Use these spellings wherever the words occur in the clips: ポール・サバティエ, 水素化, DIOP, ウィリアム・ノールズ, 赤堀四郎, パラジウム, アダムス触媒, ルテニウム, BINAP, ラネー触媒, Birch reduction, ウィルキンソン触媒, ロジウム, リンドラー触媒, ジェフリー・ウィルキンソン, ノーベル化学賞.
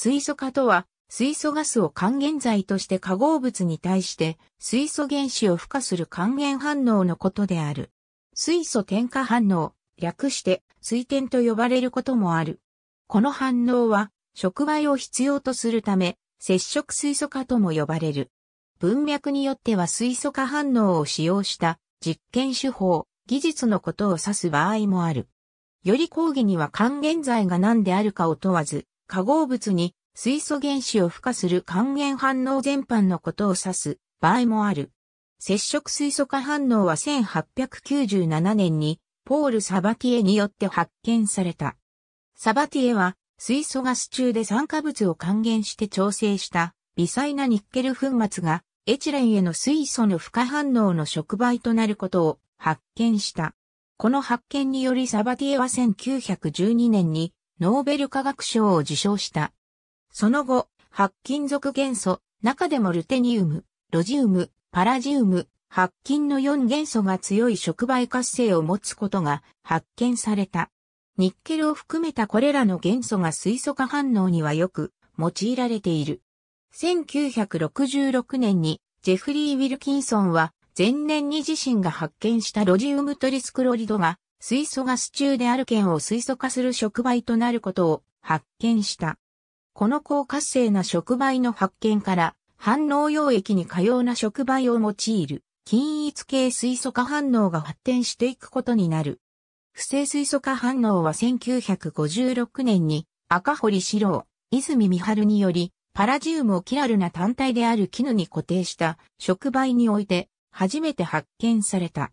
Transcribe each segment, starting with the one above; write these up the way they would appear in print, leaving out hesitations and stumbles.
水素化とは、水素ガスを還元剤として化合物に対して水素原子を付加する還元反応のことである。水素転化反応、略して水転と呼ばれることもある。この反応は、触媒を必要とするため、接触水素化とも呼ばれる。文脈によっては水素化反応を使用した実験手法、技術のことを指す場合もある。より広義には還元剤が何であるかを問わず、化合物に水素原子を付加する還元反応全般のことを指す場合もある。接触水素化反応は1897年にポール・サバティエによって発見された。サバティエは水素ガス中で酸化物を還元して調整した微細なニッケル粉末がエチレンへの水素の付加反応の触媒となることを発見した。この発見によりサバティエは1912年にノーベル化学賞を受賞した。その後、白金属元素、中でもルテニウム、ロジウム、パラジウム、白金の4元素が強い触媒活性を持つことが発見された。ニッケルを含めたこれらの元素が水素化反応にはよく用いられている。1966年にジェフリー・ウィルキンソンは前年に自身が発見したロジウムトリスクロリドが水素ガス中でアルケンを水素化する触媒となることを発見した。この高活性な触媒の発見から反応溶液に可溶な触媒を用いる均一系水素化反応が発展していくことになる。不正水素化反応は1956年に赤堀四郎、泉美春によりパラジウムをキラルな単体である絹に固定した触媒において初めて発見された。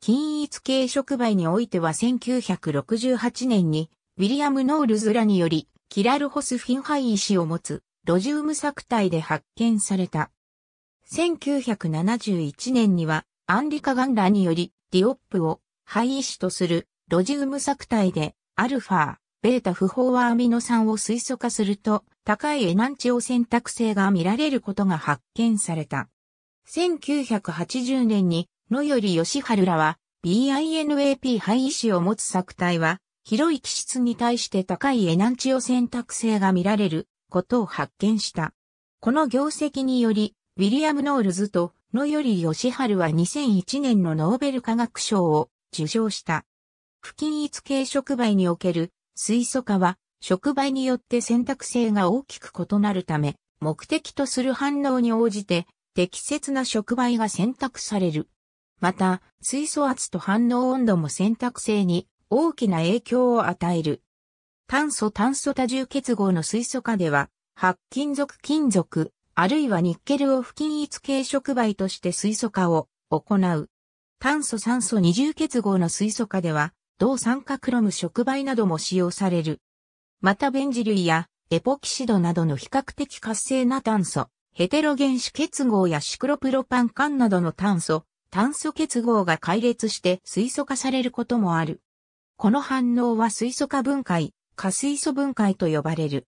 均一系触媒においては1968年にウィリアム・ノールズらによりキラルホスフィン配位を持つロジウム錯体で発見された。1971年にはアンリカ・ガンらによりディオップを配位とするロジウム錯体でアルファ、ベータ不飽和アミノ酸を水素化すると高いエナンチオ選択性が見られることが発見された。1980年に野依義晴らは BINAP 配位を持つ錯体は広い基質に対して高いエナンチオ選択性が見られることを発見した。この業績によりウィリアム・ノールズと野依義晴は2001年のノーベル化学賞を受賞した。不均一系触媒における水素化は触媒によって選択性が大きく異なるため目的とする反応に応じて適切な触媒が選択される。また、水素圧と反応温度も選択性に大きな影響を与える。炭素炭素多重結合の水素化では、白金属金属、あるいはニッケルを不均一系触媒として水素化を行う。炭素酸素二重結合の水素化では、銅酸化クロム触媒なども使用される。またベンジ類やエポキシドなどの比較的活性な炭素、ヘテロ原子結合やシクロプロパン環などの炭素結合が解裂して水素化されることもある。この反応は水素化分解、過水素分解と呼ばれる。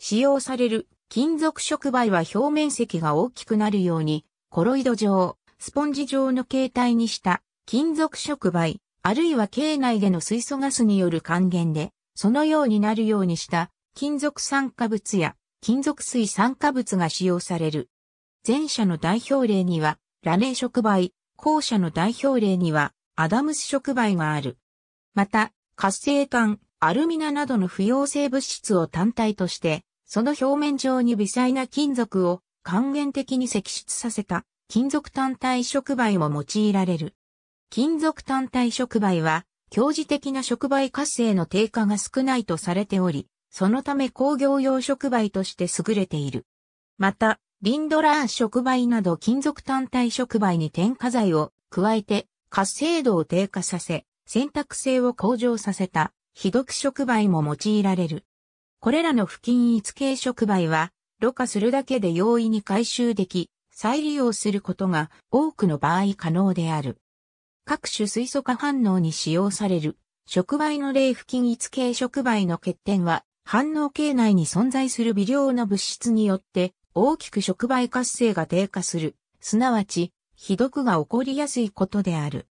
使用される金属触媒は表面積が大きくなるように、コロイド状、スポンジ状の形態にした金属触媒、あるいは系内での水素ガスによる還元で、そのようになるようにした金属酸化物や金属水酸化物が使用される。前者の代表例には、ラレー触媒、後者の代表例にはアダムス触媒がある。また、活性炭、アルミナなどの不溶性物質を単体として、その表面上に微細な金属を還元的に析出させた金属単体触媒も用いられる。金属単体触媒は、強磁的な触媒活性の低下が少ないとされており、そのため工業用触媒として優れている。また、リンドラー触媒など金属単体触媒に添加剤を加えて活性度を低下させ、選択性を向上させた非毒触媒も用いられる。これらの不均一系触媒は、ろ過するだけで容易に回収でき、再利用することが多くの場合可能である。各種水素化反応に使用される触媒の例不均一系触媒の欠点は、反応系内に存在する微量の物質によって、大きく触媒活性が低下する、すなわち、非毒が起こりやすいことである。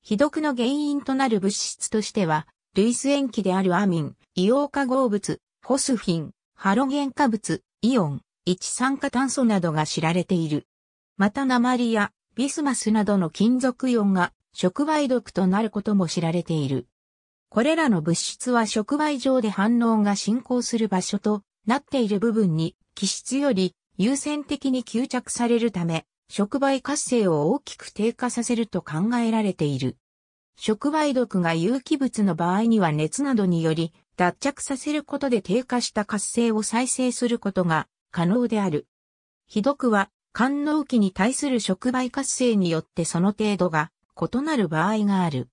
非毒の原因となる物質としては、類素塩基であるアミン、硫黄化合物、フォスフィン、ハロゲン化物、イオン、一酸化炭素などが知られている。また鉛やビスマスなどの金属イオンが触媒毒となることも知られている。これらの物質は触媒上で反応が進行する場所となっている部分に基質より優先的に吸着されるため、触媒活性を大きく低下させると考えられている。触媒毒が有機物の場合には熱などにより脱着させることで低下した活性を再生することが可能である。被毒は官能期に対する触媒活性によってその程度が異なる場合がある。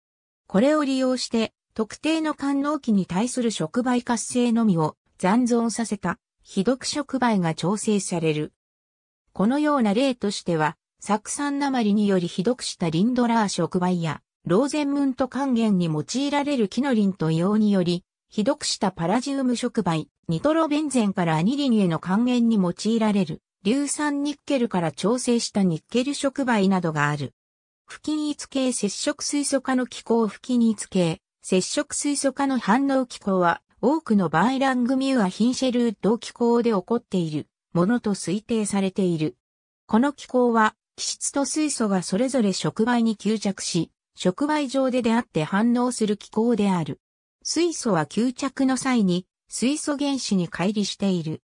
これを利用して特定の官能期に対する触媒活性のみを残存させた被毒触媒が調整される。このような例としては、酢酸鉛により被毒したリンドラー触媒や、ローゼンムント還元に用いられるキノリンと硫黄により、被毒したパラジウム触媒、ニトロベンゼンからアニリンへの還元に用いられる、硫酸ニッケルから調整したニッケル触媒などがある。不均一系接触水素化の機構不均一系接触水素化の反応機構は、多くの場合ラングミューア・ヒンシェルウッド機構で起こっているものと推定されている。この機構は、基質と水素がそれぞれ触媒に吸着し、触媒上で出会って反応する機構である。水素は吸着の際に水素原子に乖離している。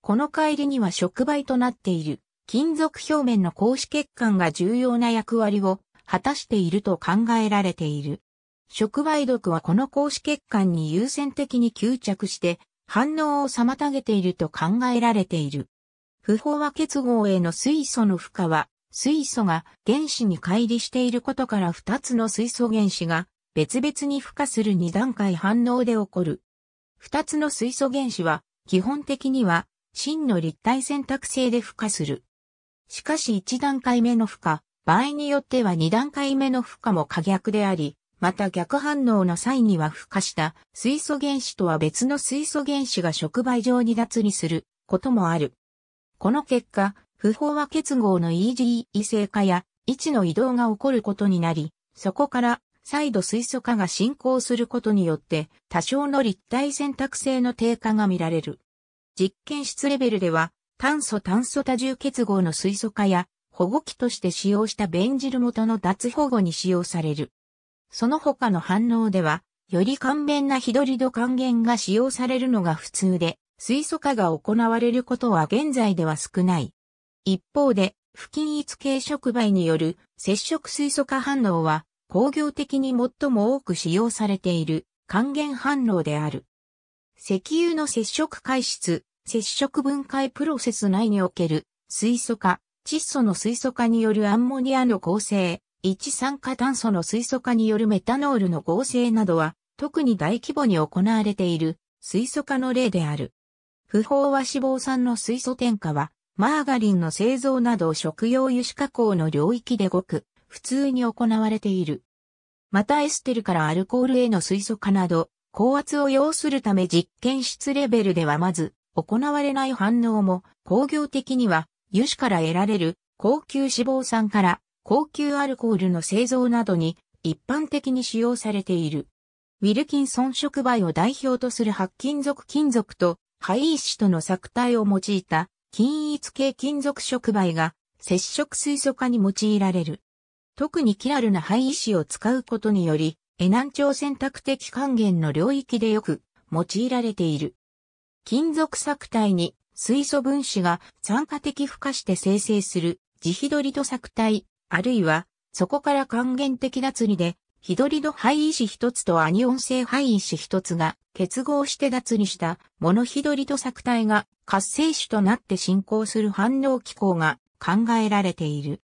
この乖離には触媒となっている金属表面の光子欠陥が重要な役割を果たしていると考えられている。触媒毒はこの光子欠陥に優先的に吸着して反応を妨げていると考えられている。不飽和結合への水素の負荷は水素が原子に乖離していることから2つの水素原子が別々に負荷する2段階反応で起こる。2つの水素原子は基本的には真の立体選択性で負荷する。しかし1段階目の負荷、場合によっては2段階目の負荷も可逆であり、また逆反応の際には負荷した水素原子とは別の水素原子が触媒上に脱離することもある。この結果、不飽和結合の EG 異性化や位置の移動が起こることになり、そこから再度水素化が進行することによって多少の立体選択性の低下が見られる。実験室レベルでは炭素炭素多重結合の水素化や保護器として使用したベンジル元の脱保護に使用される。その他の反応では、より簡便なヒドリド還元が使用されるのが普通で、水素化が行われることは現在では少ない。一方で、不均一系触媒による接触水素化反応は、工業的に最も多く使用されている還元反応である。石油の接触解質、接触分解プロセス内における水素化、窒素の水素化によるアンモニアの合成、一酸化炭素の水素化によるメタノールの合成などは、特に大規模に行われている水素化の例である。不飽和脂肪酸の水素添加は、マーガリンの製造など食用油脂加工の領域でごく普通に行われている。またエステルからアルコールへの水素化など、高圧を要するため実験室レベルではまず行われない反応も、工業的には油脂から得られる高級脂肪酸から、高級アルコールの製造などに一般的に使用されている。ウィルキンソン触媒を代表とする白金属金属と灰石との錯体を用いた均一系金属触媒が接触水素化に用いられる。特にキラルな灰石を使うことにより、エナンチョ選択的還元の領域でよく用いられている。金属錯体に水素分子が酸化的負荷して生成するジヒドリド錯体。あるいは、そこから還元的脱離で、ヒドリド配石一つとアニオン性配石一つが結合して脱離したモノヒドリド錯体が活性種となって進行する反応機構が考えられている。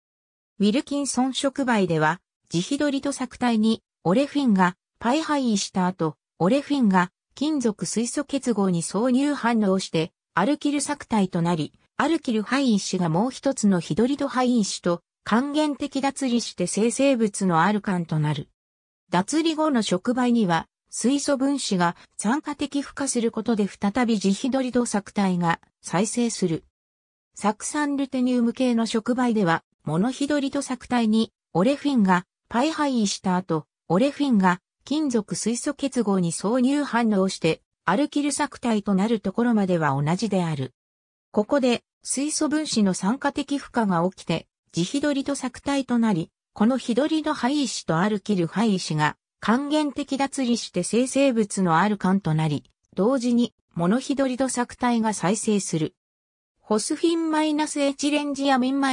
ウィルキンソン触媒では、ジヒドリド錯体にオレフィンがパイ配異した後、オレフィンが金属水素結合に挿入反応して、アルキル錯体となり、アルキル配異子がもう一つのヒドリド配異子と、還元的脱離して生成物のアルカンとなる。脱離後の触媒には、水素分子が酸化的負荷することで再びジヒドリド錯体が再生する。酢酸ルテニウム系の触媒では、モノヒドリド錯体にオレフィンがパイ配異した後、オレフィンが金属水素結合に挿入反応してアルキル錯体となるところまでは同じである。ここで水素分子の酸化的負荷が起きてジヒドリド錯体となり、このヒドリド配石とアルキル配石が還元的脱離して生成物のアルカンとなり、同時にモノヒドリド錯体が再生する。ホスフィン-エチレンジアミン-ル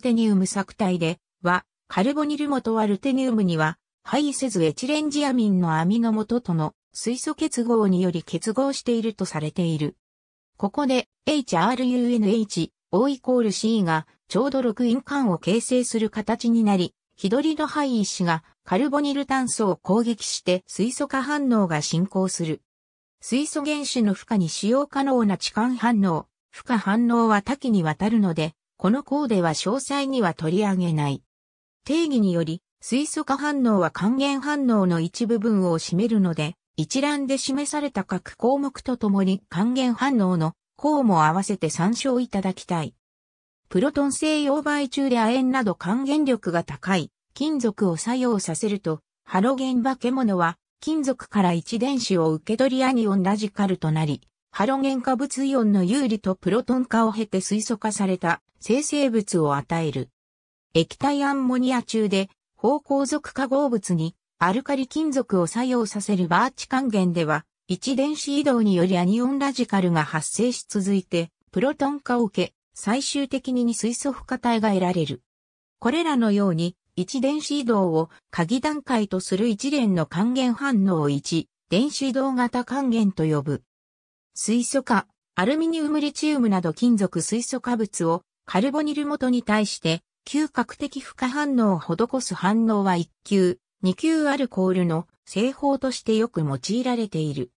テニウム錯体では、カルボニル元はルテニウムには配せずエチレンジアミンのアミノ元との水素結合により結合しているとされている。ここで HRUNHO=C がちょうど6イン環を形成する形になり、ヒドリド配石がカルボニル炭素を攻撃して水素化反応が進行する。水素原子の負荷に使用可能な置換反応、負荷反応は多岐にわたるので、この項では詳細には取り上げない。定義により、水素化反応は還元反応の一部分を占めるので、一覧で示された各項目とともに還元反応の項も合わせて参照いただきたい。プロトン製溶媒中で亜鉛など還元力が高い金属を作用させると、ハロゲン化け物は金属から一電子を受け取りアニオンラジカルとなり、ハロゲン化物イオンの有利とプロトン化を経て水素化された生成物を与える。液体アンモニア中で芳香属化合物にアルカリ金属を作用させるバーチ還元では、一電子移動によりアニオンラジカルが発生し続いて、プロトン化を受け、最終的に水素負荷体が得られる。これらのように、一電子移動を鍵段階とする一連の還元反応を一電子移動型還元と呼ぶ。水素化、アルミニウムリチウムなど金属水素化物をカルボニル元に対して嗅覚的負荷反応を施す反応は1級、2級アルコールの製法としてよく用いられている。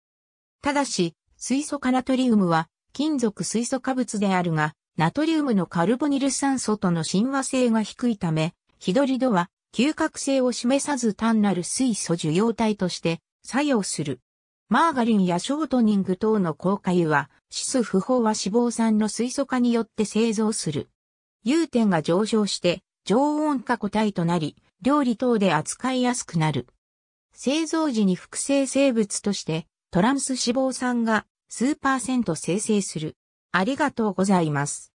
ただし、水素化ナトリウムは金属水素化物であるが、ナトリウムのカルボニル酸素との親和性が低いため、ヒドリドは嗅覚性を示さず単なる水素受容体として作用する。マーガリンやショートニング等の硬化油は、シス不飽和脂肪酸の水素化によって製造する。融点が上昇して、常温化固体となり、料理等で扱いやすくなる。製造時に複製生物として、トランス脂肪酸が数%生成する。ありがとうございます。